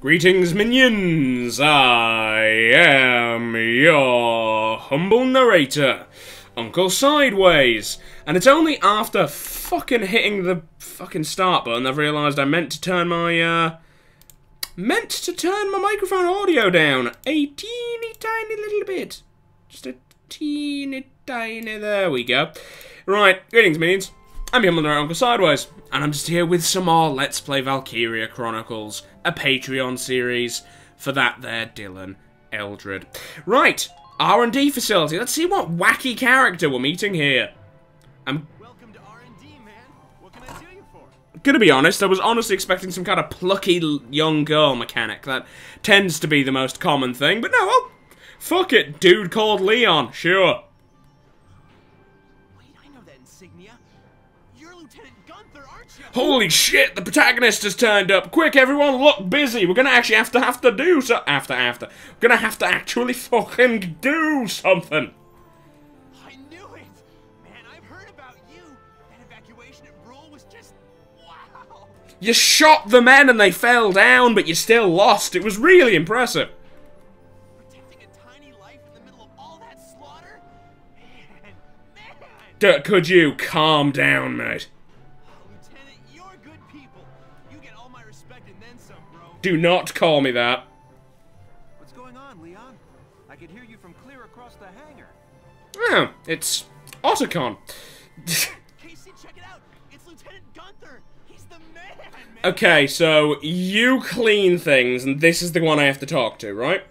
Greetings, minions! I am your humble narrator, Uncle Sideways, and it's only after fucking hitting the fucking start button I've realised I meant to turn my microphone audio down a teeny tiny little bit. Just a teeny tiny, there we go. Right, greetings, minions. I'm your humble narrator, Uncle Sideways, and I'm just here with some more Let's Play Valkyria Chronicles, a Patreon series for that there Dylan Eldred. Right, R&D facility. Let's see what wacky character we're meeting here. Welcome to R&D, man. What can I do you for? Gonna be honest, I was honestly expecting some kind of plucky young girl mechanic. That tends to be the most common thing, but no, well, fuck it, dude called Leon, sure. Holy shit, the protagonist has turned up. Quick, everyone, look busy. We're gonna actually have to do so. We're gonna have to actually fucking do something. I knew it. Man, I've heard about you. That evacuation at Bruhl was just, wow. You shot the men and they fell down, but you still lost. It was really impressive. Protecting a tiny life in the middle of all that slaughter? Man, man. Could you calm down, mate? Do not call me that. What's going on, Leon? I can hear you from clear across the hangar. Oh, it's Otacon. Casey, check it out. It's Lieutenant Gunther. He's the man, man. Okay, so you clean things, and this is the one I have to talk to, right?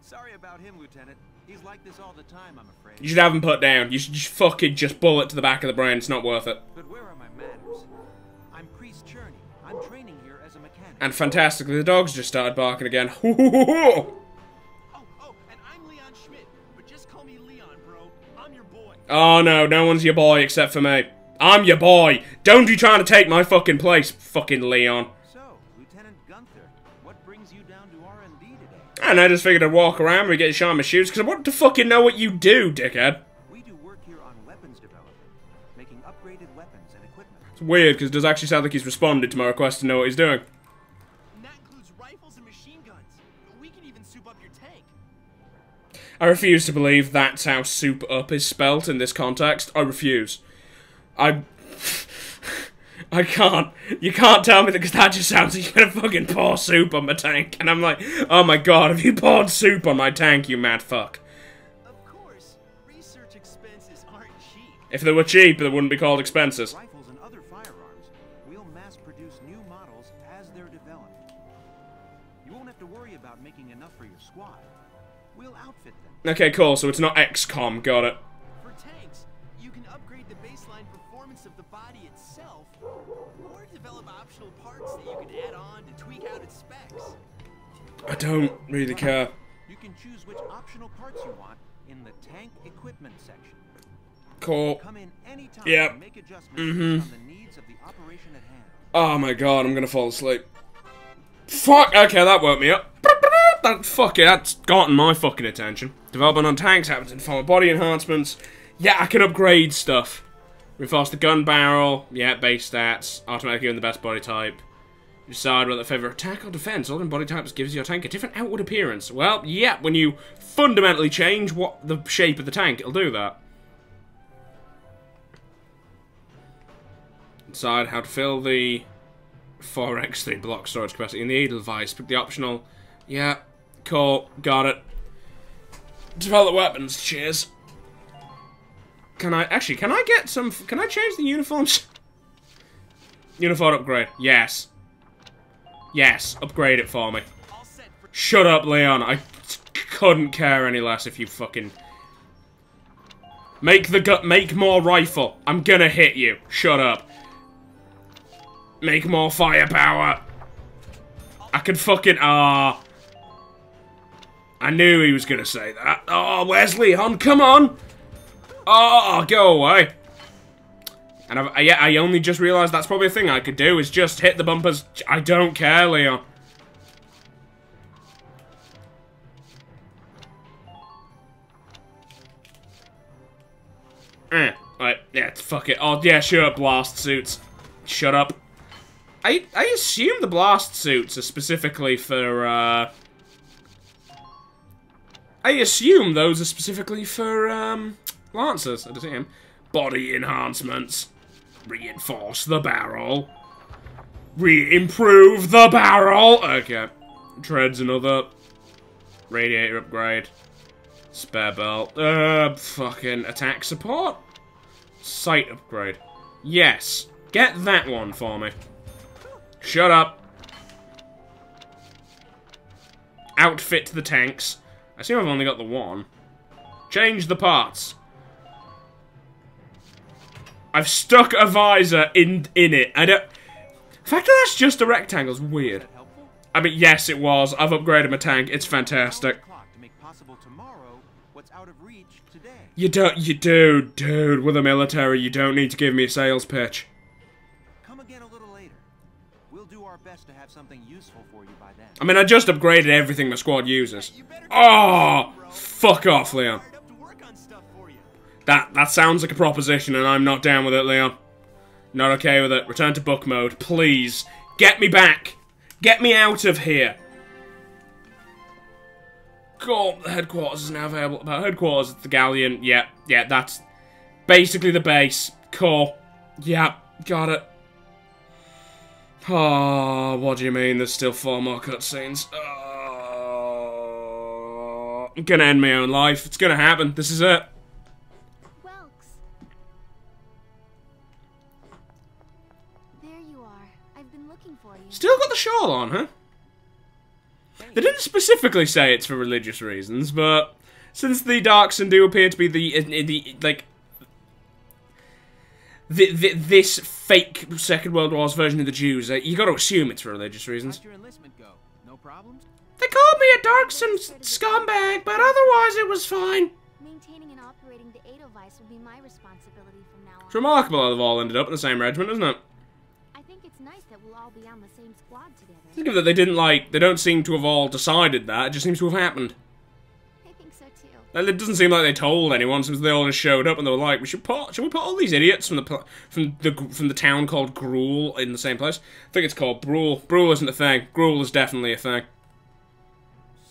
Sorry about him, Lieutenant. He's like this all the time, I'm afraid. You should have him put down. You should just fucking just bullet to the back of the brain. It's not worth it. But where are my manners? I'm Priest Churney. I'm training here as a mechanic. And fantastically, the dogs just started barking again. Hoo hoo hoo hoo! Oh, and I'm Leon Schmidt, but just call me Leon, bro. I'm your boy. Oh no, no one's your boy except for me. I'm your boy. Don't you trying to take my fucking place, fucking Leon. So, Lieutenant Gunther, what brings you down to R&D today? And I just figured I'd walk around and get a shot in my shoes because I want to fucking know what you do, dickhead. We do work here on weapons development, making upgraded weapons and equipment. It's weird because it does actually sound like he's responded to my request to know what he's doing. I refuse to believe that's how soup up is spelt in this context. I refuse. I can't. You can't tell me that because that just sounds like you're gonna fucking pour soup on my tank. And I'm like, oh my god, have you poured soup on my tank, you mad fuck? Of course, research expenses aren't cheap. If they were cheap, they wouldn't be called expenses. Rifles and other firearms. We'll mass produce new models as they're developed. You won't have to worry about making enough for your squad. We'll outfit them. Okay, cool. So it's not XCOM. Got it. For tanks, you can upgrade the baseline performance of the body itself, or develop optional parts that you can add on to tweak out its specs. I don't really care. You can choose which optional parts you want in the tank equipment section. Cool. Come in anytime. Yep. And make adjustments on the needs of the operation at hand. Oh my god, I'm gonna fall asleep. Fuck. Okay, that woke me up. Fuck it, that's gotten my fucking attention. Development on tanks happens in the form of body enhancements. Yeah, I can upgrade stuff. Reinforce the gun barrel. Yeah, base stats. Automatically given the best body type. Decide whether to favor attack or defense. All in body types gives your tank a different outward appearance. Well, yeah, when you fundamentally change what the shape of the tank, it'll do that. Decide how to fill the 4x3 block storage capacity in the Edelweiss. Pick the optional. Yeah. Cool, got it. Develop weapons, cheers. Can I get some, can I change the uniforms? Uniform upgrade, yes. Yes, upgrade it for me. Shut up, Leon, I couldn't care any less if you fucking... Make more rifle, I'm gonna hit you, shut up. Make more firepower. I can fucking, I knew he was gonna say that. Oh, where's Leon? Come on! Oh, go away! And I only just realised that's probably a thing I could do, is just hit the bumpers. I don't care, Leon. Right, yeah, fuck it. Oh, yeah, sure, blast suits. Shut up. I assume the blast suits are specifically for, I assume those are specifically for, Lancers. I just am. Body enhancements. Reinforce the barrel. Re-improve the barrel! Okay. Treads another. Radiator upgrade. Spare belt. Fucking attack support? Sight upgrade. Yes. Get that one for me. Shut up. Outfit the tanks. I assume I've only got the one. Change the parts. I've stuck a visor in it. I don't... The fact that that's just a rectangle's weird. I mean, yes, it was. I've upgraded my tank. It's fantastic. Dude, we're the military. You don't need to give me a sales pitch. Come again a little later. We'll do our best to have something useful for you by then. I mean, I just upgraded everything my squad uses. Oh, fuck off, Leon. That sounds like a proposition, and I'm not down with it, Leon. Not okay with it. Return to book mode, please. Get me back. Get me out of here. God, the headquarters is now available. About headquarters, the galleon. Yeah, that's basically the base. Cool. Yeah, got it. Oh, what do you mean? There's still 4 more cutscenes. Oh, I'm gonna end my own life. It's gonna happen. This is it. Still got the shawl on, huh? They didn't specifically say it's for religious reasons, but since the Darksen do appear to be this fake Second World War's version of the Jews, you got to assume it's for religious reasons. No problems? They called me a Darksen scumbag, but otherwise it was fine. Maintaining and operating the Edelweiss will be my responsibility from now on. It's remarkable how they've all ended up in the same regiment, isn't it? Think of that, they didn't like, they don't seem to have all decided that, it just seems to have happened. I think so too. And it doesn't seem like they told anyone, since they all just showed up and they were like, should we put all these idiots from the town called Gruul in the same place? I think it's called Bruhl. Bruhl isn't a thing. Gruul is definitely a thing.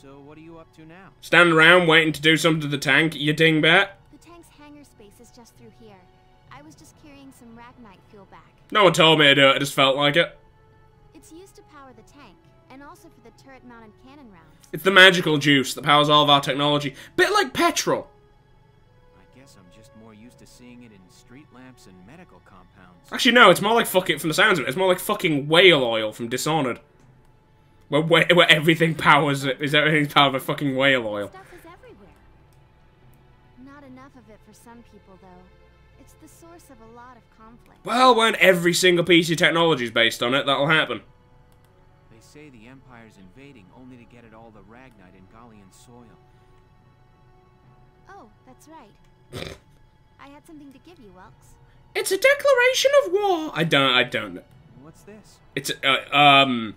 So what are you up to now? Standing around waiting to do something to the tank, you dingbat. The tank's hangar space is just through here. I was just carrying some Ragnite fuel back. No one told me to do it, I just felt like it. It's used to power the tank, and also for the turret-mounted cannon rounds. It's the magical juice that powers all of our technology. Bit like petrol! I guess I'm just more used to seeing it in street lamps and medical compounds. Actually, no, it's more like fucking, from the sounds of it, it's more like fucking whale oil from Dishonored. Where everything powers it, is everything powered by fucking whale oil. Stuff is everywhere. Not enough of it for some people, though. It's the source of a lot of conflict. Well, when every single piece of technology is based on it, that'll happen. They say the Empire's invading only to get at all the Ragnite and Gallian soil. Oh, that's right. I had something to give you, Welks. It's a declaration of war. I don't know. What's this? It's a, I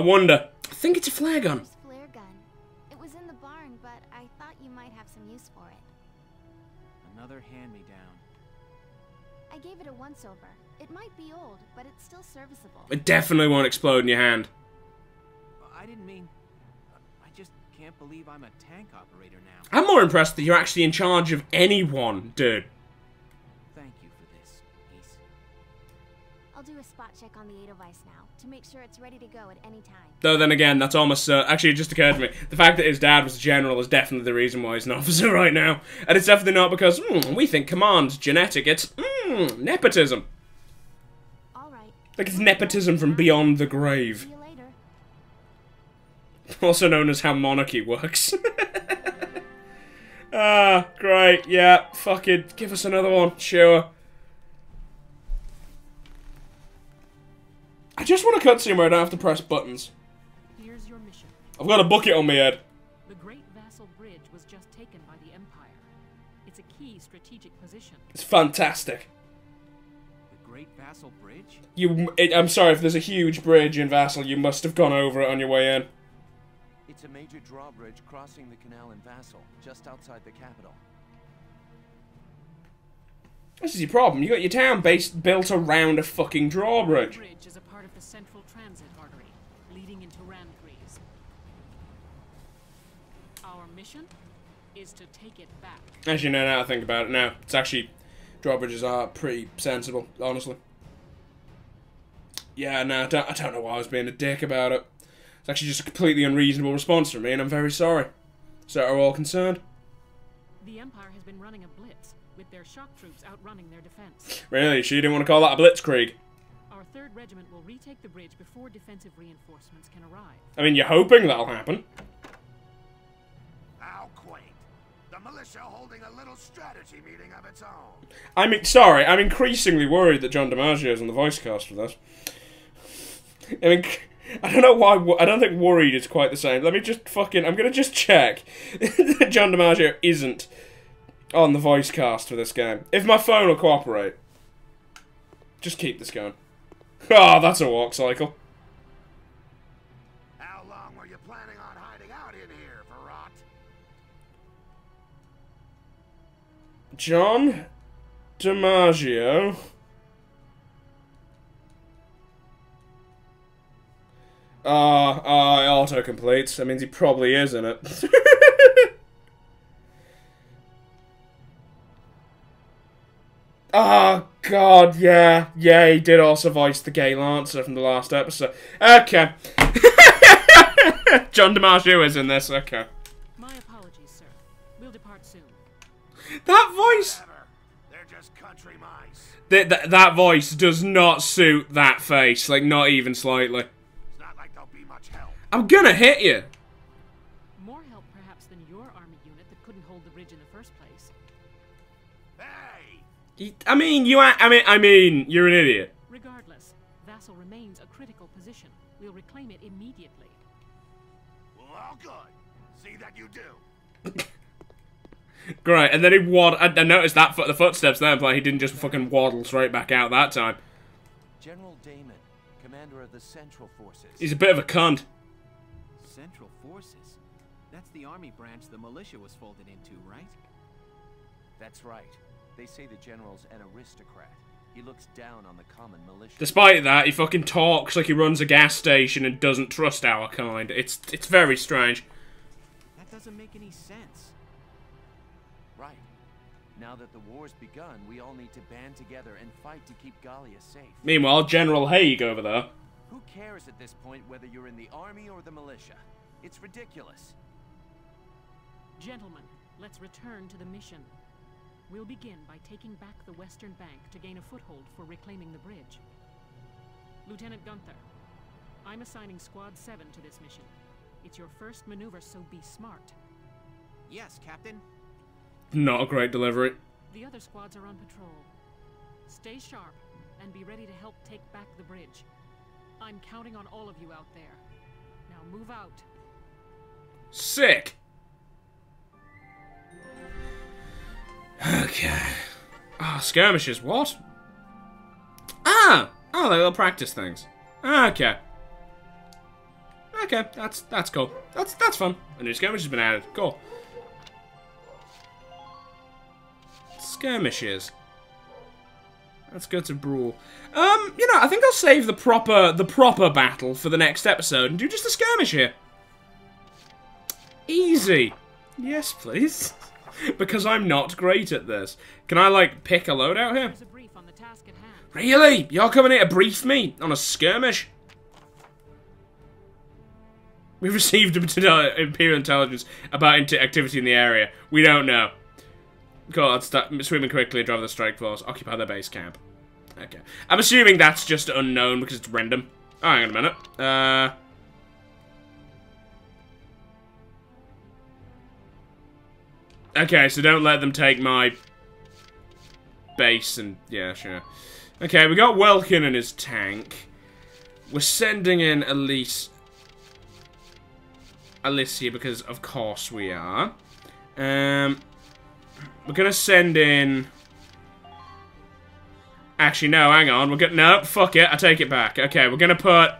wonder. I think it's a flare gun. Flare gun. It was in the barn, but I thought you might have some use for it. Another hand-me-down. I gave it a once-over. It might be old, but it's still serviceable. It definitely won't explode in your hand. I didn't mean... I just can't believe I'm a tank operator now. I'm more impressed that you're actually in charge of anyone, dude. Thank you for this, Ace. I'll do a spot check on the Edelweiss now, to make sure it's ready to go at any time. Though then again, that's almost... actually, it just occurred to me. The fact that his dad was a general is definitely the reason why he's an officer right now. And it's definitely not because, we think command's genetic. It's, nepotism. Like it's nepotism from beyond the grave. Also known as how monarchy works. Ah, great, yeah, fuck it. Give us another one, sure. I just want a cutscene where I don't have to press buttons. Here's your mission. I've got a bucket on my head. The Great Vassal Bridge was just taken by the Empire. It's a key strategic position. It's fantastic. Vassal Bridge? I'm sorry, if there's a huge bridge in Vassal, you must have gone over it on your way in. It's a major drawbridge crossing the canal in Vassal, just outside the capital. This is your problem. You got your town built around a fucking drawbridge. The bridge is a part of the central transit artery, leading into Ramgreaves. Our mission is to take it back. As you know, now I think about it now, it's actually drawbridges are pretty sensible, honestly. Yeah, no, I don't know why I was being a dick about it. It's actually just a completely unreasonable response from me, and I'm very sorry. So are all concerned? The Empire has been running a blitz, with their shock troops outrunning their defense. Really? She didn't want to call that a blitzkrieg? Our 3rd Regiment will retake the bridge before defensive reinforcements can arrive. I mean, you're hoping that'll happen. How quaint. The militia holding a little strategy meeting of its own. I mean, sorry, I'm increasingly worried that John DiMaggio's on the voice cast with us. I mean, I don't know why. I don't think worried is quite the same. Let me just fucking. I'm gonna just check that John DiMaggio isn't on the voice cast for this game. If my phone will cooperate, just keep this going. Oh, that's a walk cycle. How long were you planning on hiding out in here, Verrat? John DiMaggio. It auto-completes. That means he probably is in it. Oh, God, yeah. Yeah, he did also voice the gay Lancer from the last episode. Okay. John DiMaggio is in this, okay. My apologies, sir. We'll depart soon. That voice... They're just country mice. That voice does not suit that face. Like, not even slightly. I'm gonna hit you! More help, perhaps, than your army unit that couldn't hold the bridge in the first place. Hey! I mean, you're an idiot. Regardless, Vassal remains a critical position. We'll reclaim it immediately. Well, good. See that you do. Great, and then he waddled. I noticed that the footsteps there, but he didn't just fucking waddle straight back out that time. General Damon, commander of the Central Forces. He's a bit of a cunt. Central Forces? That's the army branch the militia was folded into, right? That's right. They say the general's an aristocrat. He looks down on the common militia. Despite that, he fucking talks like he runs a gas station and doesn't trust our kind. It's very strange. That doesn't make any sense. Right. Now that the war's begun, we all need to band together and fight to keep Gallia safe. Meanwhile, General Hague over there. Who cares at this point whether you're in the army or the militia? It's ridiculous. Gentlemen, let's return to the mission. We'll begin by taking back the western bank to gain a foothold for reclaiming the bridge. Lieutenant Gunther, I'm assigning Squad 7 to this mission. It's your first maneuver, so be smart. Yes, Captain. Not a great delivery. The other squads are on patrol. Stay sharp and be ready to help take back the bridge. I'm counting on all of you out there. Now move out. Sick. Okay. Ah, oh, skirmishes, what? Ah! Oh, they'll practice things. Okay. Okay, that's cool. That's fun. A new skirmish has been added. Cool. Skirmishes. Let's go to Bruhl. You know, I think I'll save the proper battle for the next episode and do just a skirmish here. Easy. Yes, please. Because I'm not great at this. Can I, like, pick a load out here? Really? Y'all coming here to brief me on a skirmish? We've received Imperial intelligence about activity in the area. We don't know. God, swimming quickly, drive the strike force, occupy their base camp. Okay. I'm assuming that's just unknown because it's random. Oh, hang on a minute. Okay, so don't let them take my base and... Yeah, sure. Okay, we got Welkin and his tank. We're sending in Alicia because, of course, we are. We're gonna send in... Actually, no, hang on. We're gonna... No, fuck it. I take it back. Okay, we're gonna put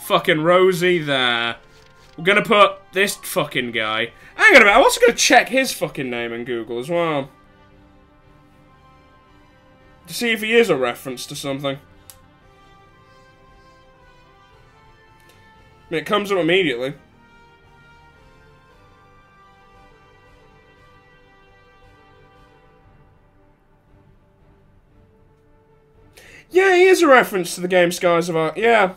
fucking Rosie there. We're gonna put this fucking guy. Hang on a minute. I'm also gonna check his fucking name in Google as well. to see if he is a reference to something. I mean, it comes up immediately. Yeah, he is a reference to the game Skies of Arcadia. Yeah.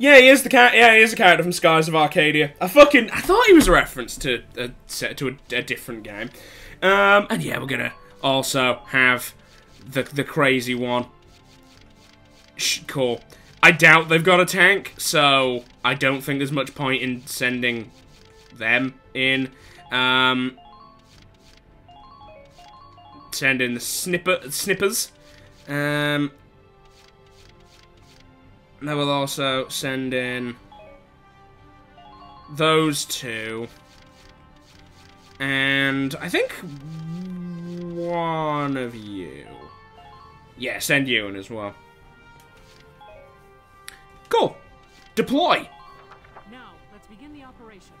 Yeah, he is the character from Skies of Arcadia. I thought he was a reference to a different game. And yeah, we're gonna also have the crazy one. Cool. I doubt they've got a tank, so I don't think there's much point in sending them in. Send in the snippers. And I will also send in those two, and I think one of you. Yeah, send you in as well. Cool. Deploy. Now let's begin the operation.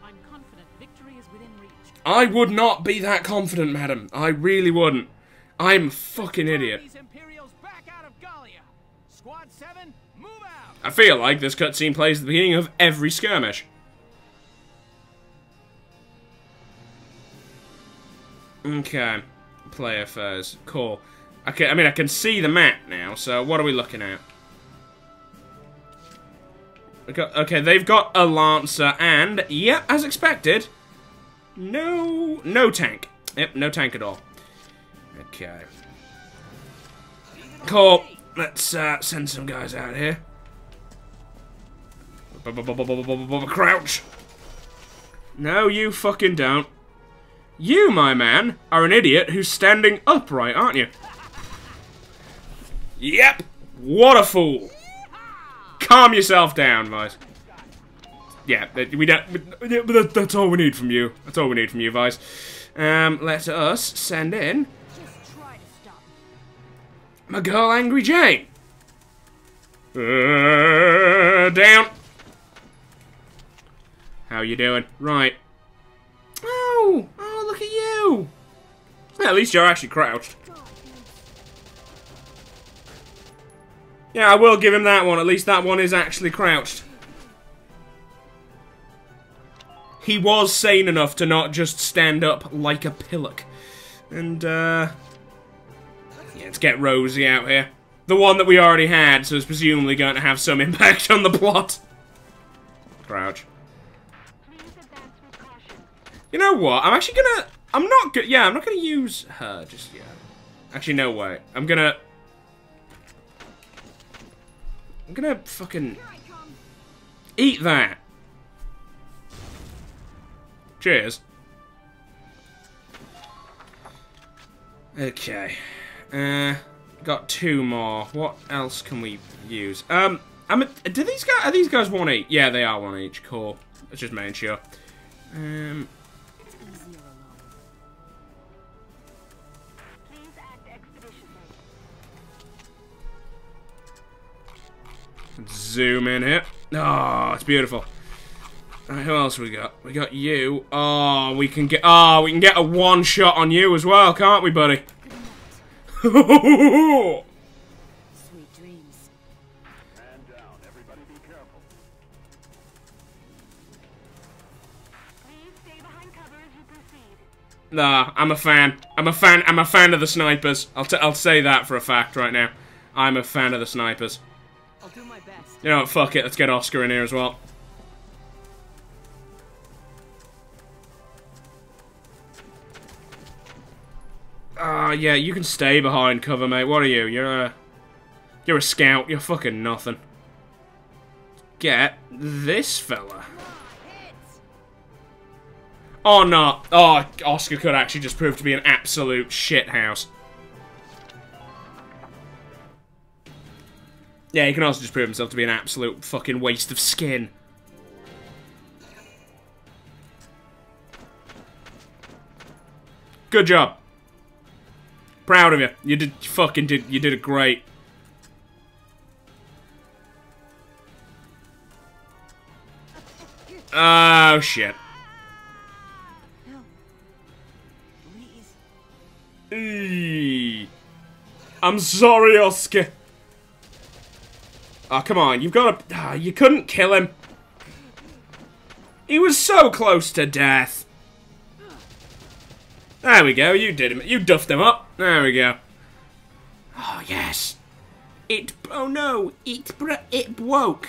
I'm confident victory is within reach. I would not be that confident, madam. I really wouldn't. I'm a fucking idiot. These Imperials back out of Gallia. Squad 7. I feel like this cutscene plays at the beginning of every skirmish. Okay. Player affairs. Cool. Okay, I mean, I can see the map now, so what are we looking at? Okay, they've got a Lancer and, yep, as expected, no tank. Yep, no tank at all. Okay. Cool. Let's send some guys out here. Crouch! No, you fucking don't. You, my man, are an idiot who's standing upright, aren't you? Yep! What a fool! Calm yourself down, Vice. Yeah, we don't... That's all we need from you. That's all we need from you, Vice. Let us send in... my girl, Angry Jane. Down. How you doing? Right. Oh, look at you. Well, at least you're actually crouched. Yeah, I will give him that one. At least that one is actually crouched. He was sane enough to not just stand up like a pillock. And, yeah, let's get Rosie out here. The one that we already had, so it's presumably going to have some impact on the plot. Crouch. You know what? I'm not gonna use her just yet. Actually, no way. I'm gonna fucking... eat that. Cheers. Okay. Got two more. What else can we use? Are these guys one each? Yeah, they are one each. Cool. Let's just make sure. Zoom in here. Oh, it's beautiful. All right, who else we got? We got you. Oh, we can get a one shot on you as well, can't we, buddy? Sweet dreams. Man down, everybody be careful. Please stay behind cover as you proceed. Nah, I'm a fan of the snipers. I'll say that for a fact right now. I'm a fan of the snipers. I'll do my best. You know what, fuck it, let's get Oscar in here as well. Yeah, you can stay behind cover, mate. What are you? You're a scout. You're fucking nothing. Get this fella. Or not. Oh, Oscar could actually just prove to be an absolute shithouse. Yeah, he can also just prove himself to be an absolute fucking waste of skin. Good job. Proud of you. You did it great. Oh shit. I'm sorry, Oscar. Oh, come on, you've got to... Oh, you couldn't kill him. He was so close to death. There we go, you did him. You duffed him up. There we go. Oh, yes. It... Oh, no. It woke.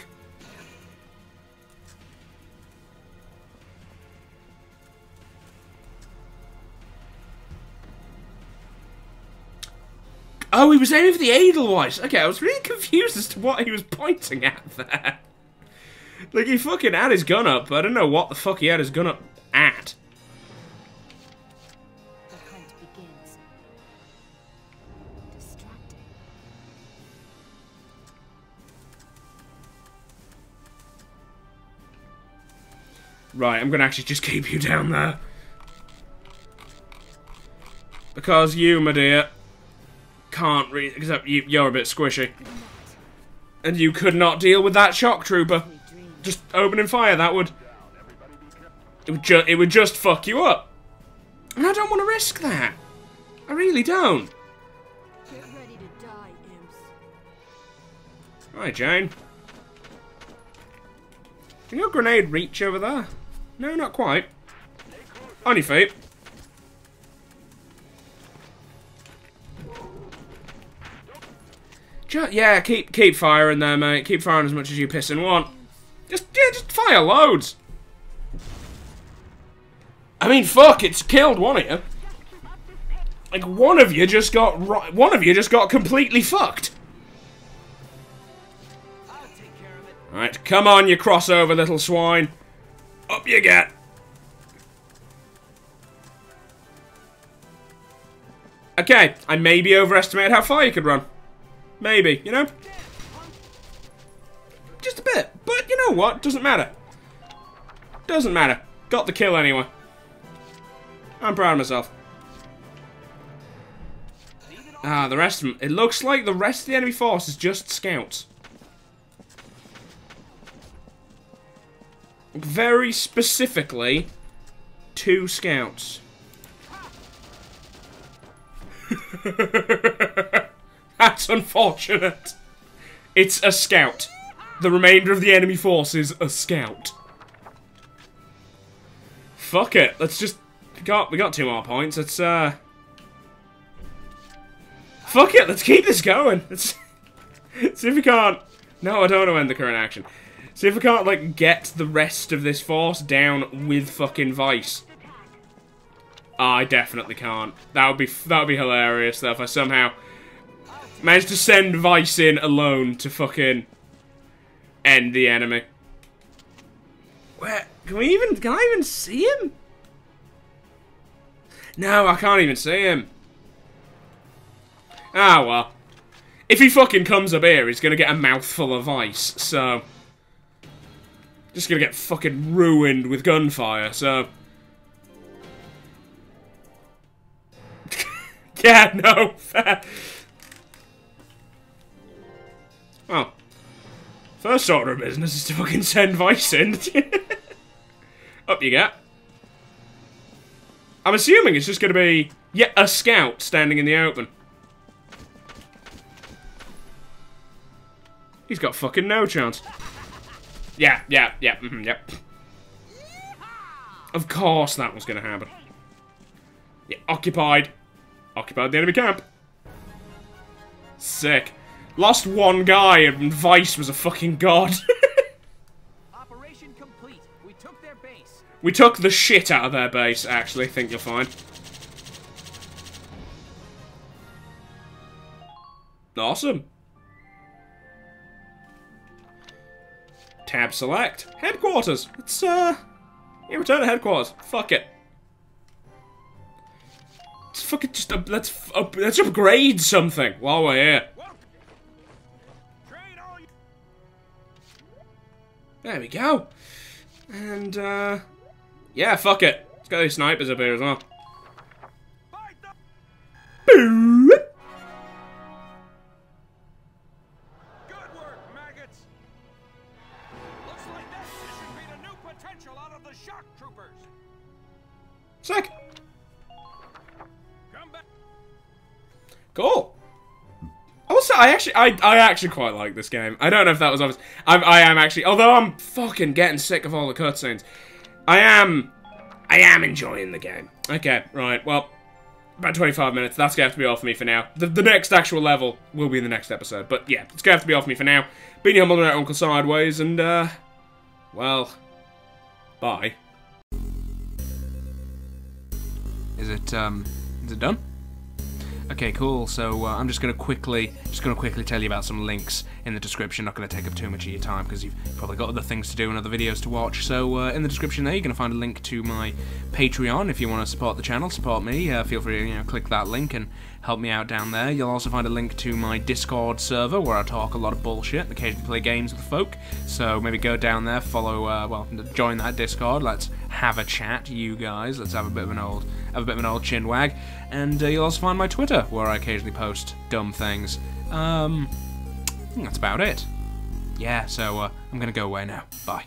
Oh, he was aiming for the Edelweiss. Okay, I was really confused as to what he was pointing at there. Like, he fucking had his gun up, but I don't know what the fuck he had his gun up at. The hunt begins. Distracting. Right, I'm gonna actually just keep you down there. Because you, my dear... can't read, except you're a bit squishy. And you could not deal with that shock trooper. Just opening fire, that would... It would just fuck you up. And I don't want to risk that. I really don't. Get ready to die, imps. Hi, Jane. Can your grenade reach over there? No, not quite. On your feet. Yeah, keep firing there, mate. Keep firing as much as you pissing want. Just fire loads. I mean, fuck, it's killed one of you. Like one of you just got completely fucked. All right, come on, you crossover little swine. Up you get. Okay, I maybe overestimated how far you could run. Maybe, you know? Just a bit. But you know what? Doesn't matter. Doesn't matter. Got the kill anyway. I'm proud of myself. Ah, the rest of them. It looks like the rest of the enemy force is just scouts. Very specifically, 2 scouts. That's unfortunate. It's a scout. The remainder of the enemy force is a scout. Fuck it. Let's just... We got 2 more points. Let's, Fuck it. Let's keep this going. Let's... see if we can't... No, I don't want to end the current action. See if we can't, like, get the rest of this force down with fucking Vice. I definitely can't. That would be hilarious, though, if I somehow... managed to send Vice in alone to fucking end the enemy. Where can I even see him? No, I can't even see him. Ah well. If he fucking comes up here, he's gonna get a mouthful of Vice, so just gonna get fucking ruined with gunfire, so yeah, no, fair. Well, first order of business is to fucking send Vice in. Up you get. I'm assuming it's just going to be yet a scout standing in the open. He's got fucking no chance. Yeah, mm-hmm, yep. Of course that was going to happen. Yeah, occupied the enemy camp. Sick. Lost 1 guy and Vice was a fucking god. Operation complete. We took their base. We took the shit out of their base, actually, I think you'll find. Awesome. Tab select. Headquarters. It's yeah, return to headquarters. Fuck it. Let's fucking just let's upgrade something while we're here. There we go. And, yeah, fuck it. Let's get these snipers up here as well. Good work, maggots. Looks like this should be the new potential out of the shock troopers. Sick. Come back. I actually quite like this game. I don't know if that was obvious. I am actually, although I'm fucking getting sick of all the cutscenes. I am enjoying the game. Okay, right, well, about 25 minutes. That's gonna have to be all for me for now. The next actual level will be in the next episode, but yeah, it's gonna have to be all for me for now. Beanie Humbledore, Uncle Sideways, and well, bye. Is it done? Okay, cool. So I'm just gonna quickly tell you about some links in the description. Not gonna take up too much of your time because you've probably got other things to do and other videos to watch. So in the description there, you're gonna find a link to my Patreon if you want to support the channel, support me. Feel free to click that link and help me out down there. You'll also find a link to my Discord server where I talk a lot of bullshit and occasionally play games with folk. So maybe go down there, follow, well, join that Discord. Let's have a chat, you guys. Let's have a bit of an old, chin wag. And you'll also find my Twitter where I occasionally post dumb things. I think that's about it. Yeah. So I'm gonna go away now. Bye.